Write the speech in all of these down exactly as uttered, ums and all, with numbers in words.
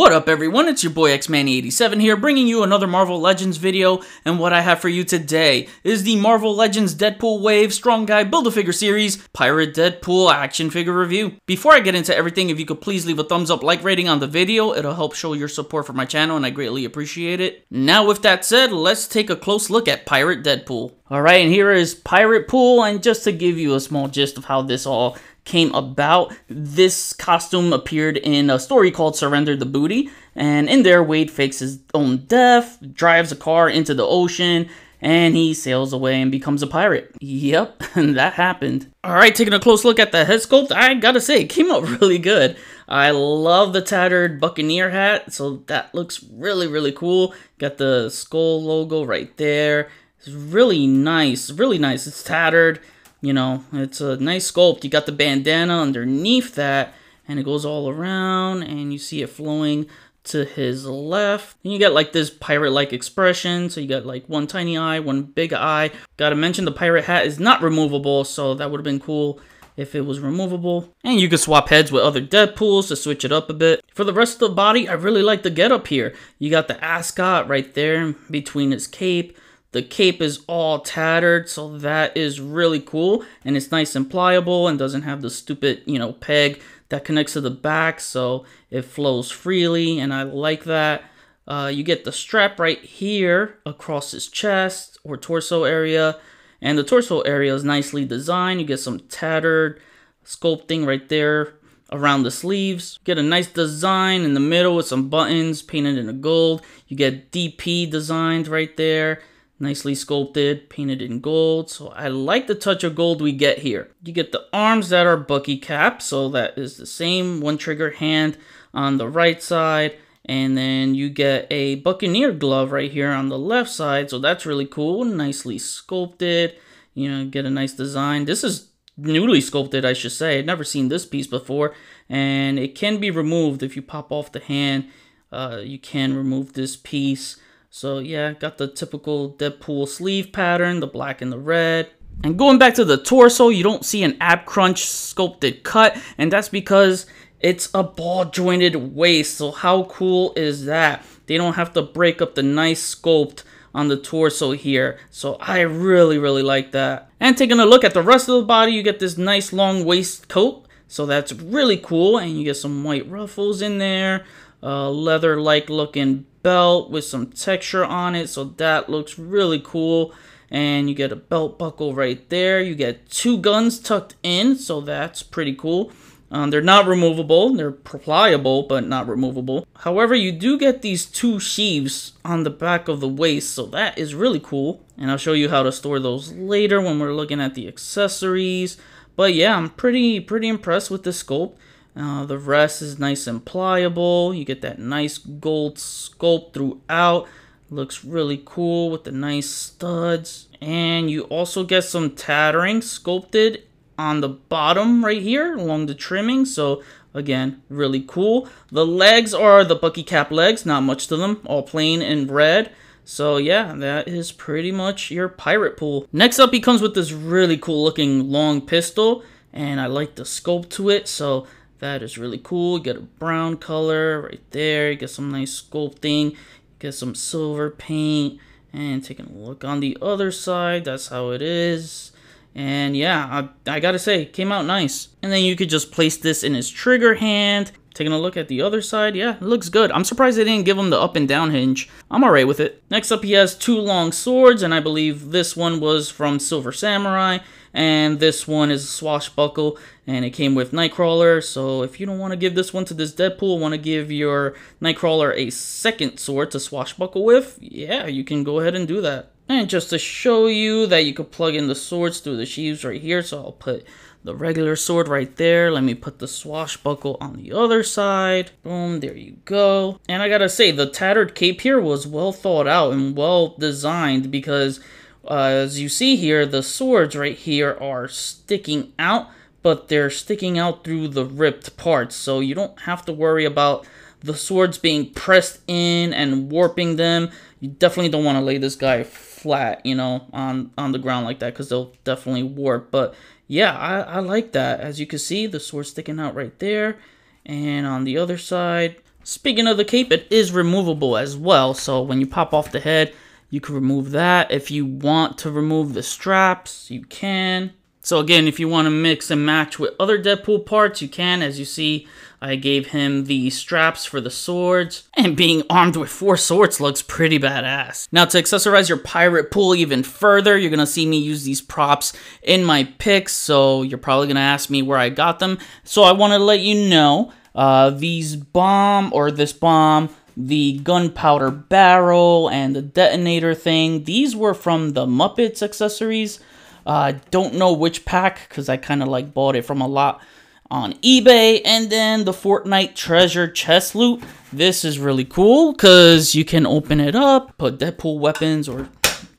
What up everyone, it's your boy X Manny eighty-seven here, bringing you another Marvel Legends video, and what I have for you today is the Marvel Legends Deadpool Wave Strong Guy Build-A-Figure Series Pirate Deadpool action figure review. Before I get into everything, if you could please leave a thumbs up, like rating on the video, it'll help show your support for my channel and I greatly appreciate it. Now with that said, let's take a close look at Pirate Deadpool. Alright, and here is Pirate Pool, and just to give you a small gist of how this all came about, this costume appeared in a story called Surrender the Booty, and in there Wade fakes his own death, drives a car into the ocean, and he sails away and becomes a pirate. Yep, and that happened. Alright, taking a close look at the head sculpt, I gotta say, it came out really good. I love the tattered buccaneer hat, so that looks really, really cool. Got the skull logo right there. It's really nice, really nice. It's tattered. You know, it's a nice sculpt. You got the bandana underneath that, and it goes all around, and you see it flowing to his left. And you got like this pirate-like expression, so you got like one tiny eye, one big eye. Gotta mention the pirate hat is not removable, so that would've been cool if it was removable. And you could swap heads with other Deadpools to switch it up a bit. For the rest of the body, I really like the getup here. You got the ascot right there between his cape. The cape is all tattered, so that is really cool, and it's nice and pliable and doesn't have the stupid, you know, peg that connects to the back, so it flows freely, and I like that. Uh, you get the strap right here across his chest or torso area, and the torso area is nicely designed. You get some tattered sculpting right there around the sleeves. You get a nice design in the middle with some buttons painted in a gold. You get D P designed right there. Nicely sculpted, painted in gold, so I like the touch of gold we get here. You get the arms that are Bucky Cap, so that is the same one trigger hand on the right side, and then you get a Buccaneer glove right here on the left side, so that's really cool, nicely sculpted, you know, get a nice design. This is newly sculpted, I should say. I've never seen this piece before, and it can be removed if you pop off the hand. Uh, you can remove this piece. So yeah, got the typical Deadpool sleeve pattern, the black and the red. And going back to the torso, you don't see an ab crunch sculpted cut, and that's because it's a ball jointed waist, so how cool is that? They don't have to break up the nice sculpt on the torso here, so I really, really like that. And taking a look at the rest of the body, you get this nice long waistcoat, so that's really cool, and you get some white ruffles in there, uh, leather-like looking belt with some texture on it, so that looks really cool, and you get a belt buckle right there. You get two guns tucked in, so that's pretty cool. Um, they're not removable, they're pliable but not removable. However, you do get these two sheaves on the back of the waist, so that is really cool, and I'll show you how to store those later when we're looking at the accessories. But yeah, I'm pretty pretty impressed with this sculpt. Uh, the rest is nice and pliable. You get that nice gold sculpt throughout. Looks really cool with the nice studs. And you also get some tattering sculpted on the bottom right here along the trimming. So again, really cool. The legs are the Bucky Cap legs. Not much to them. All plain and red. So yeah, that is pretty much your Pirate Pool. Next up, he comes with this really cool looking long pistol. And I like the sculpt to it. So that is really cool. You get a brown color right there. You get some nice sculpting. You get some silver paint. And taking a look on the other side, that's how it is. And yeah, I, I gotta say, it came out nice. And then you could just place this in his trigger hand. Taking a look at the other side, yeah, it looks good. I'm surprised they didn't give him the up and down hinge. I'm alright with it. Next up, he has two long swords, and I believe this one was from Silver Samurai, and this one is a swashbuckle, and it came with Nightcrawler. So if you don't want to give this one to this Deadpool, want to give your Nightcrawler a second sword to swashbuckle with, yeah, you can go ahead and do that. And just to show you that you could plug in the swords through the sheaves right here, so I'll put the regular sword right there. Let me put the swashbuckle on the other side. Boom, there you go. And I gotta say, the tattered cape here was well thought out and well designed, because uh, as you see here, the swords right here are sticking out, but they're sticking out through the ripped parts, so you don't have to worry about the swords being pressed in and warping them. You definitely don't want to lay this guy flat, you know, on, on the ground like that, because they'll definitely warp. But yeah, I, I like that. As you can see, the sword's sticking out right there. And on the other side, Speaking of the cape, it is removable as well, so when you pop off the head, you can remove that. If you want to remove the straps, you can. So again, if you want to mix and match with other Deadpool parts, you can. As you see, I gave him the straps for the swords, and being armed with four swords looks pretty badass. Now, to accessorize your pirate pool even further, you're gonna see me use these props in my picks, so you're probably gonna ask me where I got them. So I want to let you know, uh, these bomb, or this bomb, the gunpowder barrel, and the detonator thing, these were from the Muppets accessories. I uh, don't know which pack, because I kind of like bought it from a lot on eBay. And then the Fortnite treasure chest loot. This is really cool because you can open it up, put Deadpool weapons or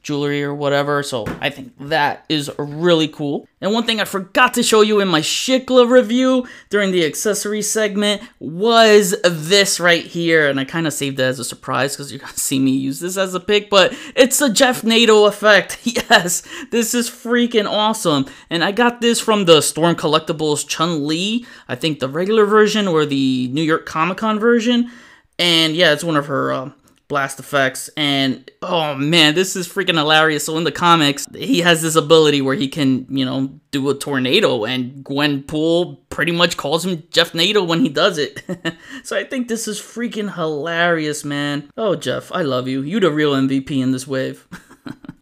jewelry or whatever. So I think that is really cool. And one thing I forgot to show you in my Shiklah review during the accessory segment was this right here. And I kind of saved it as a surprise because you're going to see me use this as a pick, but it's the Jeff Nado effect. Yes, this is freaking awesome. And I got this from the Storm Collectibles Chun-Li, I think the regular version or the New York Comic-Con version. And yeah, it's one of her um, blast effects, and oh man, this is freaking hilarious. So in the comics, he has this ability where he can, you know, do a tornado, and Gwenpool pretty much calls him Jeff Nado when he does it. So I think this is freaking hilarious, man. Oh, Jeff, I love you. You're the real M V P in this wave.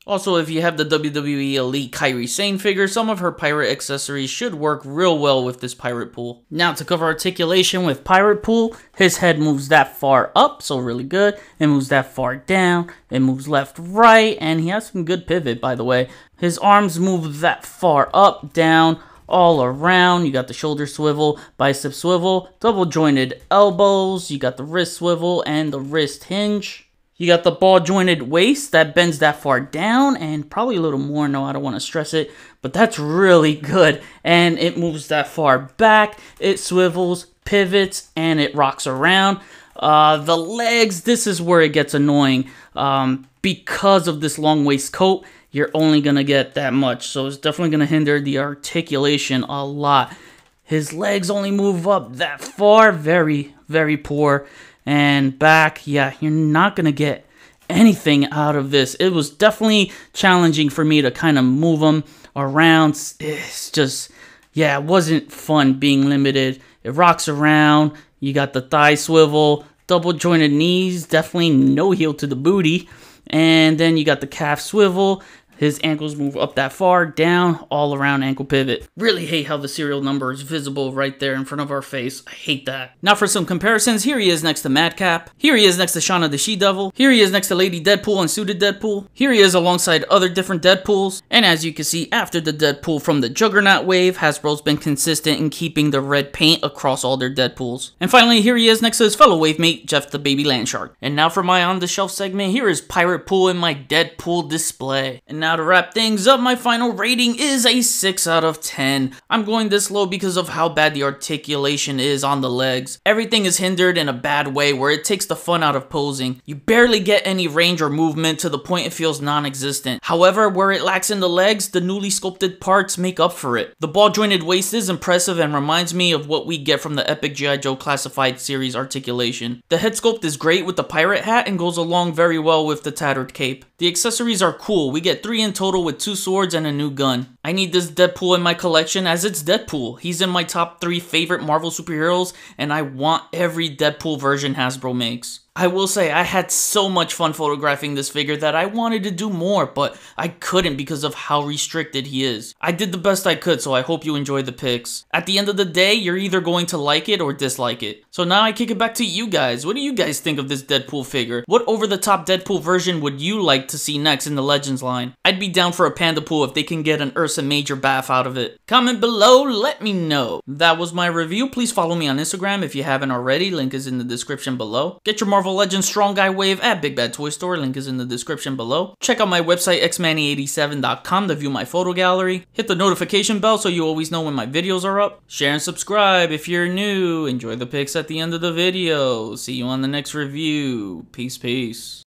Also, if you have the W W E Elite Kairi Sane figure, some of her pirate accessories should work real well with this pirate pool. Now, to cover articulation with pirate pool, his head moves that far up, so really good. It moves that far down. It moves left, right, and he has some good pivot, by the way. His arms move that far up, down, all around. You got the shoulder swivel, bicep swivel, double jointed elbows. You got the wrist swivel and the wrist hinge. You got the ball-jointed waist that bends that far down, and probably a little more. No, I don't want to stress it, but that's really good. And it moves that far back. It swivels, pivots, and it rocks around. Uh, the legs, this is where it gets annoying. Um, because of this long waist coat, you're only going to get that much. So it's definitely going to hinder the articulation a lot. His legs only move up that far. Very, very poor. And back, yeah, you're not going to get anything out of this. It was definitely challenging for me to kind of move them around. It's just, yeah, it wasn't fun being limited. It rocks around. You got the thigh swivel, double jointed knees, definitely no heel to the booty. And then you got the calf swivel. His ankles move up that far, down, all around ankle pivot. Really hate how the serial number is visible right there in front of our face. I hate that. Now for some comparisons, here he is next to Madcap. Here he is next to Shauna the She-Devil. Here he is next to Lady Deadpool and Suited Deadpool. Here he is alongside other different Deadpools. And as you can see, after the Deadpool from the Juggernaut wave, Hasbro's been consistent in keeping the red paint across all their Deadpools. And finally, here he is next to his fellow wave mate, Jeff the Baby Landshark. And now for my on-the-shelf segment, here is Pirate Pool in my Deadpool display. And now Now to wrap things up, my final rating is a six out of ten. I'm going this low because of how bad the articulation is on the legs. Everything is hindered in a bad way where it takes the fun out of posing. You barely get any range or movement to the point it feels non-existent. However, where it lacks in the legs, the newly sculpted parts make up for it. The ball-jointed waist is impressive and reminds me of what we get from the Epic G I Joe Classified Series articulation. The head sculpt is great with the pirate hat and goes along very well with the tattered cape. The accessories are cool. We get three in total with two swords and a new gun. I need this Deadpool in my collection as it's Deadpool. He's in my top three favorite Marvel superheroes, and I want every Deadpool version Hasbro makes. I will say I had so much fun photographing this figure that I wanted to do more, but I couldn't because of how restricted he is. I did the best I could, so I hope you enjoyed the pics. At the end of the day, you're either going to like it or dislike it. So now I kick it back to you guys. What do you guys think of this Deadpool figure? What over-the-top Deadpool version would you like to see next in the Legends line? I'd be down for a Panda Pool if they can get an Ursa Major bath out of it. Comment below, let me know. That was my review. Please follow me on Instagram if you haven't already. Link is in the description below. Get your Marvel Legends Strong Guy wave at Big Bad Toy Store. Link is in the description below. Check out my website X Manny eighty-seven dot com to view my photo gallery. Hit the notification bell so you always know when my videos are up. Share and subscribe if you're new. Enjoy the pics at the end of the video. See you on the next review. Peace, peace.